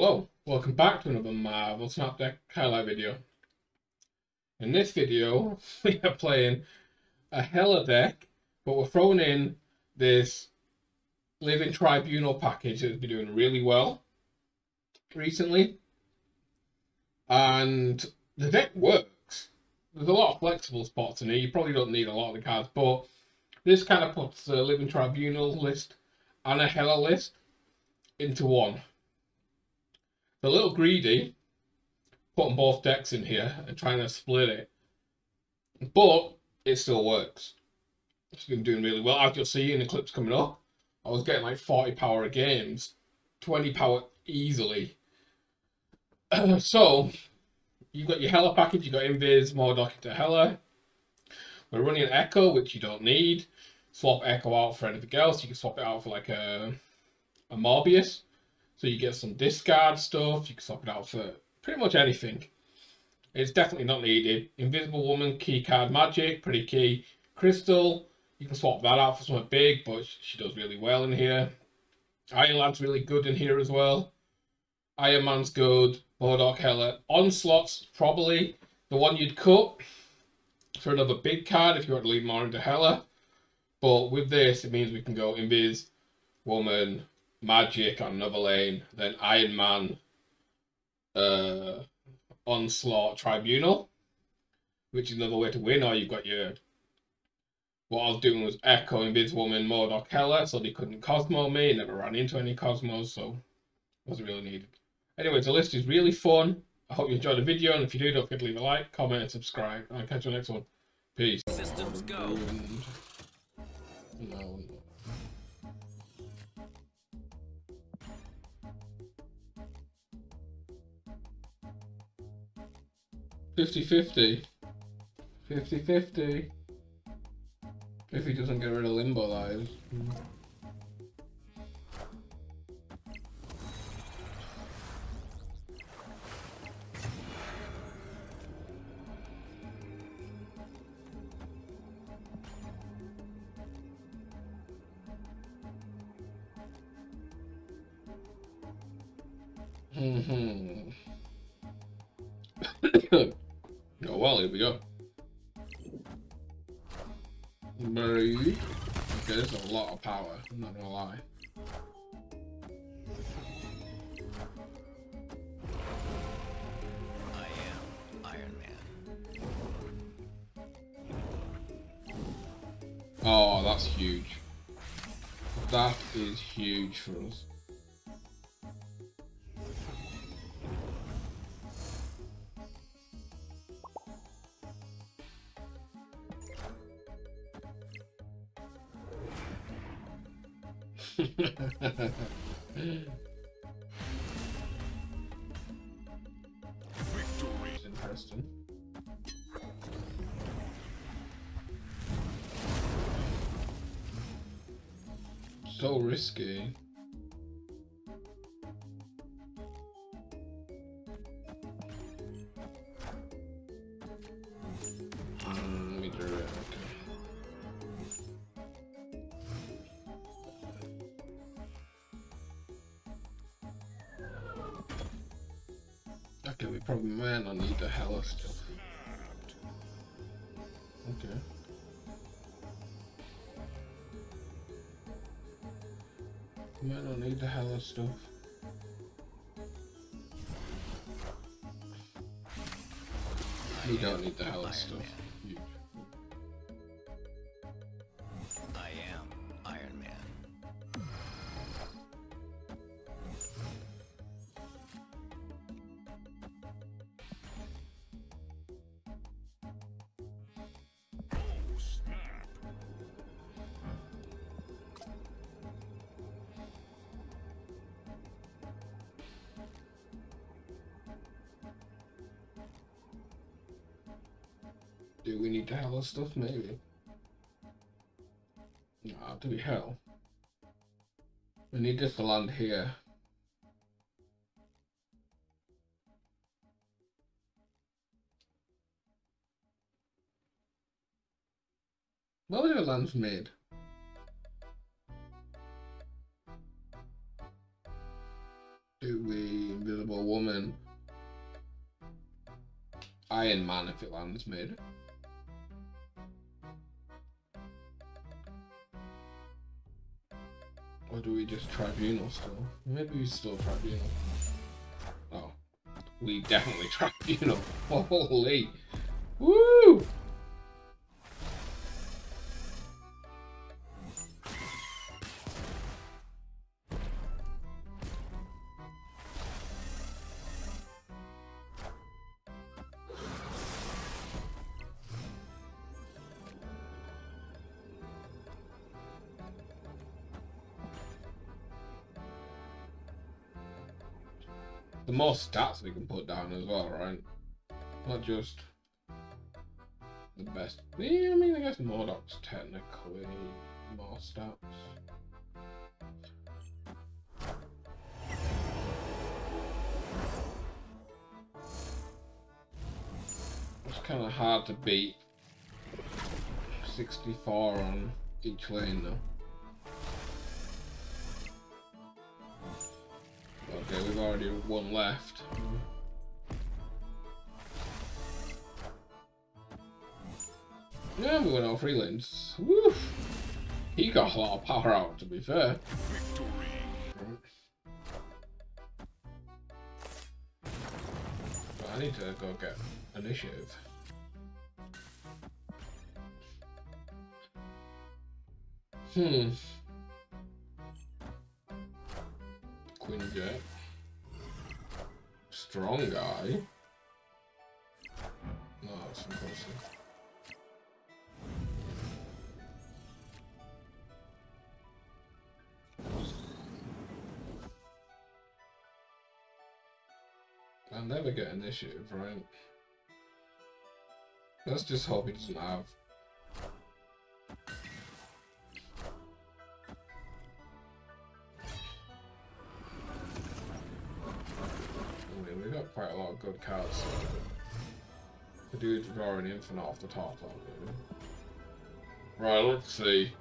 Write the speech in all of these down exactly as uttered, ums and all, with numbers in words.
Hello, welcome back to another Marvel Snap deck highlight video. In this video, we are playing a Hela deck, but we're throwing in this Living Tribunal package that's been doing really well recently. And the deck works. There's a lot of flexible spots in here. You probably don't need a lot of the cards, but this kind of puts a Living Tribunal list and a Hela list into one. A little greedy putting both decks in here and trying to split it, but it still works. It's been doing really well. As you'll see in the clips coming up, I was getting like forty power of games, twenty power easily. Uh, so you've got your Hela package, you've got Invades, MODOK into Hela. We're running an Echo, which you don't need. Swap Echo out for anything else. You can swap it out for like a, a Morbius. So you get some discard stuff, you can swap it out for pretty much anything. It's definitely not needed. Invisible Woman, key card magic, pretty key. Crystal, you can swap that out for something big, but she does really well in here. Iron Lad's really good in here as well. Iron Man's good. MODOK, Hela. Onslaught's probably the one you'd cut for another big card if you want to leave more into Hela. But with this, it means we can go Invis, Woman, Magic on another lane, then Iron Man, uh, Onslaught, Tribunal, which is another way to win. Or you've got your, what I was doing was Echo, Invisible Woman, MODOK, Hela, so they couldn't Cosmo me. Never ran into any Cosmos, so wasn't really needed. Anyway, the list is really fun. I hope you enjoyed the video, and if you do, don't forget to leave a like, comment, and subscribe. I'll catch you on the next one. Peace. Systems go. No. fifty fifty. fifty fifty. If he doesn't get rid of Limbo lives. Mm. Mm-hmm. Oh well, here we go. Breathe. Okay, there's a lot of power, I'm not gonna lie. I am Iron Man. Oh, that's huge. That is huge for us. Victory. Interesting. So risky. Okay, we probably might not need the Hela stuff. Okay. Might not need the Hela stuff. You don't need the Hela stuff. Do we need to Hela stuff? Maybe. Nah, do we hell? We need this to land here. Well, if it lands mid. Do to the Invisible Woman. Iron Man, if it lands mid. Or do we just Tribunal still? Maybe we still Tribunal. Oh. We definitely Tribunal. Holy! Woo! The more stats we can put down as well, right? Not just the best. Yeah, I mean, I guess MODOK's technically more stats. It's kind of hard to beat sixty-four on each lane, though. Okay, we've already one left. Yeah, we went all three lanes. Woof! He got a lot of power out, to be fair. Victory. But I need to go get initiative. Hmm. Queen Jet. Strong guy. No, that's impressive. I'll never get initiative, right? Let's just hope he doesn't have. I mean, we've got quite a lot of good cards. The dude's drawing infinite off the top, aren't we? Right, let's see.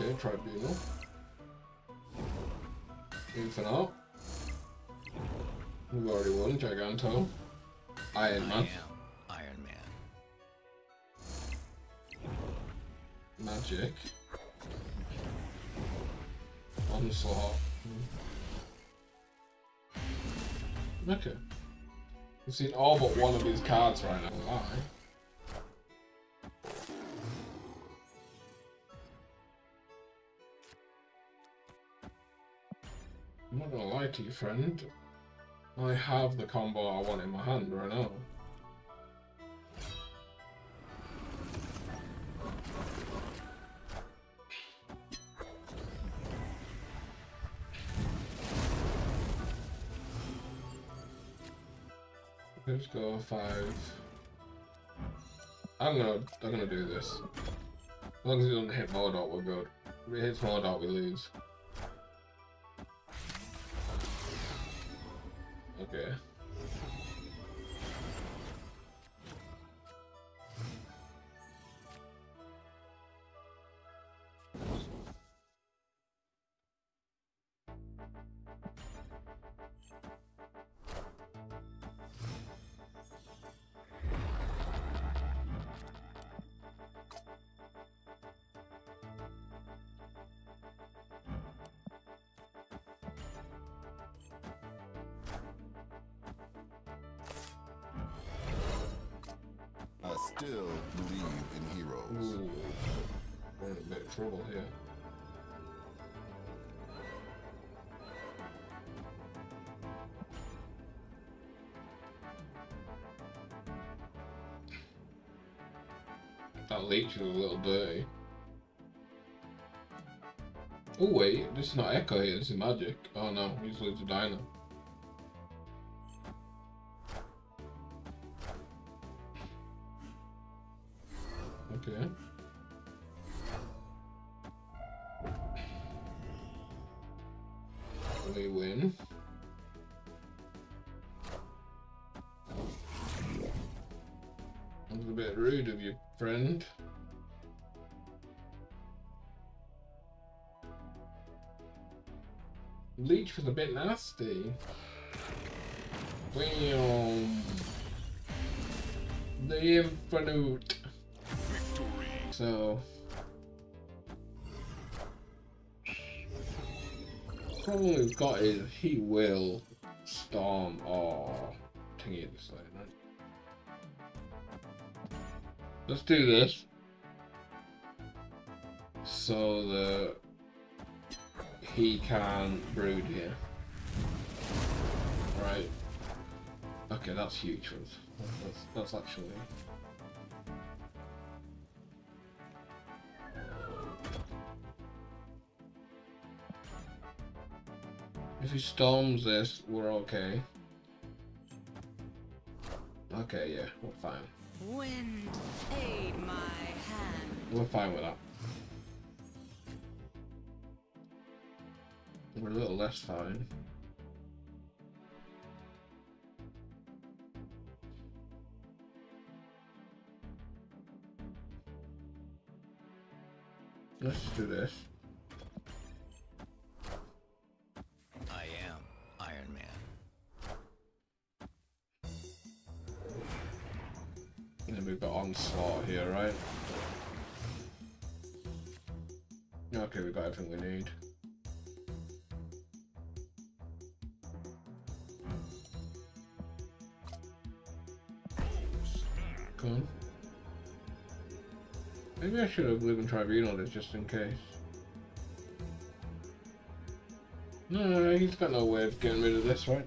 Okay, Tribunal. Infinite. We've already won. Giganto. Iron Man. I am Iron Man. Magic. Onslaught. Okay. We've seen all but one of these cards right now. Why? I'm not gonna lie to you, friend. I have the combo I want in my hand right now. Let's go five. I'm gonna, I'm gonna do this. As long as it doesn't hit MODOK, we're good. If it hits MODOK, we lose. Okay. Still believe in heroes. Ooh. We're in a bit of trouble here. That Leech is a little dirty. Oh wait, this is not Echo here, this is Magic. Oh no, he's losing the Dino. a win. That was a bit rude of you, friend. Leech was a bit nasty. Bam! The infinite. Victory. So the problem we've got is he will storm or thingy at this lane, right? Let's do this. So that he can brood here. Right. Okay, that's huge for us. That's, that's actually... If he storms this, we're okay. Okay, yeah, we're fine. Wind, aid my hand. We're fine with that. We're a little less fine. Let's do this. We've got Onslaught here, right? Okay, we've got everything we need. Come on. Maybe I should have Living Tribunal this just in case. No, no, no, he's got no way of getting rid of this, right?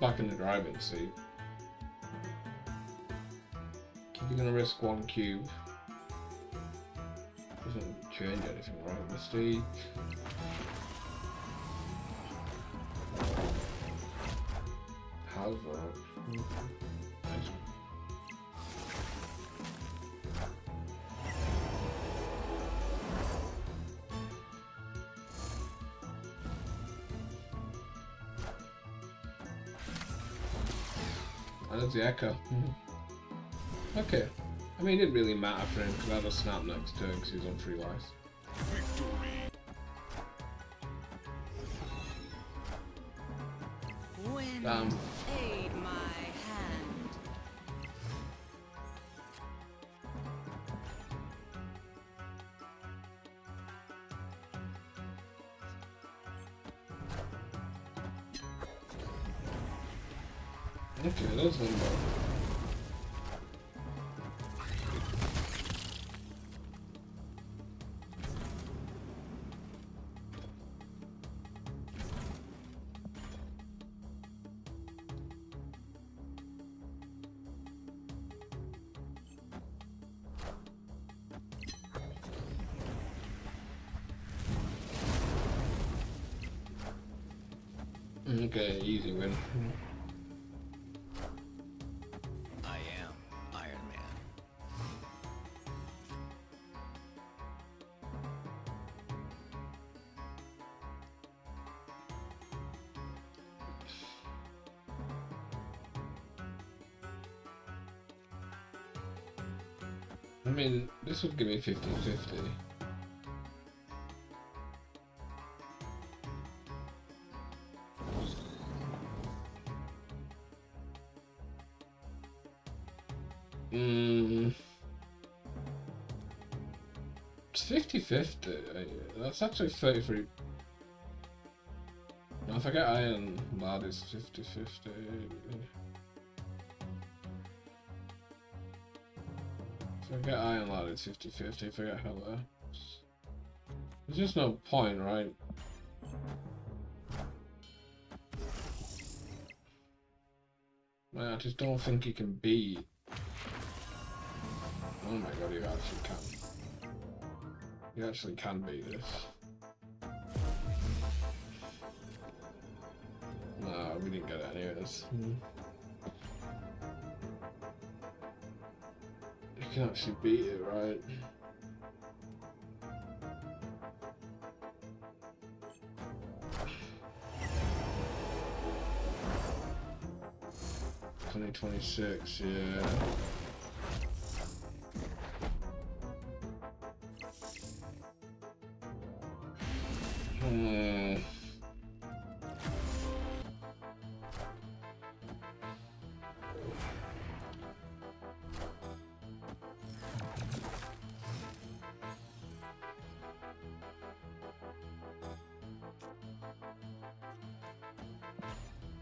Back in the driving seat. If you're gonna risk one cube, doesn't change anything, right? Mistake. How's that? Nice. The Echo. Mm-hmm. Okay. I mean, it didn't really matter for him because I had a snap next turn because he's on three lives. Wind, Bam. Aid my hand. Okay, that was Limbo. Okay, easy win. I mean, this would give me fifty fifty. Mmm. It's fifty fifty. That's actually thirty-three. Now, if I get Iron Lad, it's fifty fifty. If I get Iron Lad, it's fifty fifty. If I get Hela, there's just no point, right? Man, I just don't think he can beat. Oh my god, you actually can. You actually can beat this. we didn't go down here. That's... Mm. You can actually beat it, right? twenty twenty-six, yeah. Hmm.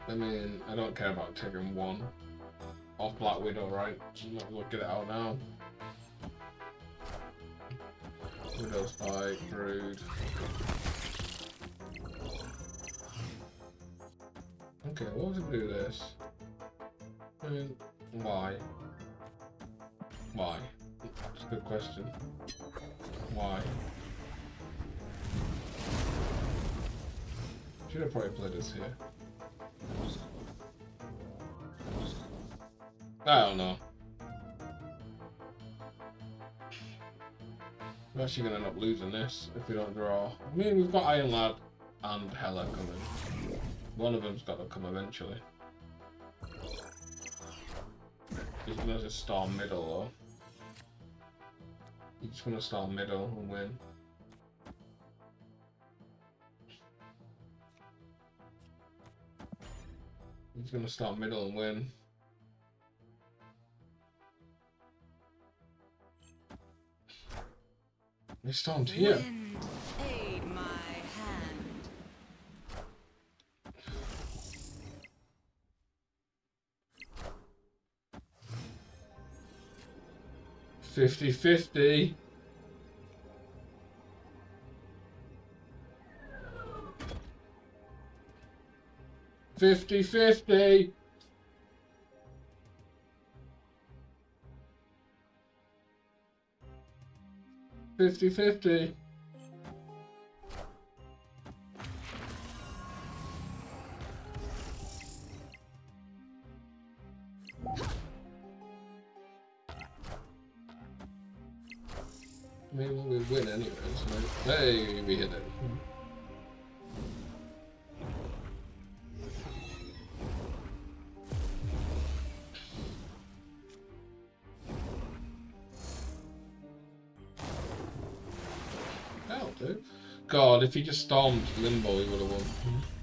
I mean, I don't care about taking one off Black Widow, right? Just look at it out now. Widow spike, brood. Okay, what does it do this? I mean, why? Why? That's a good question. Why? Should have probably played this here. I don't know. We're actually going to end up losing this if we don't draw. I mean, we've got Iron Lad and Hela coming. One of them's got to come eventually. Just going to start middle though. You just want to start middle and win. You're just going to start middle and win. They stormed here. Wind, aid my hand. Fifty fifty. Fifty fifty. fifty fifty. I mean, we win anyway, so hey, we hit it. God, if he just stormed Limbo, he would have won. Mm-hmm.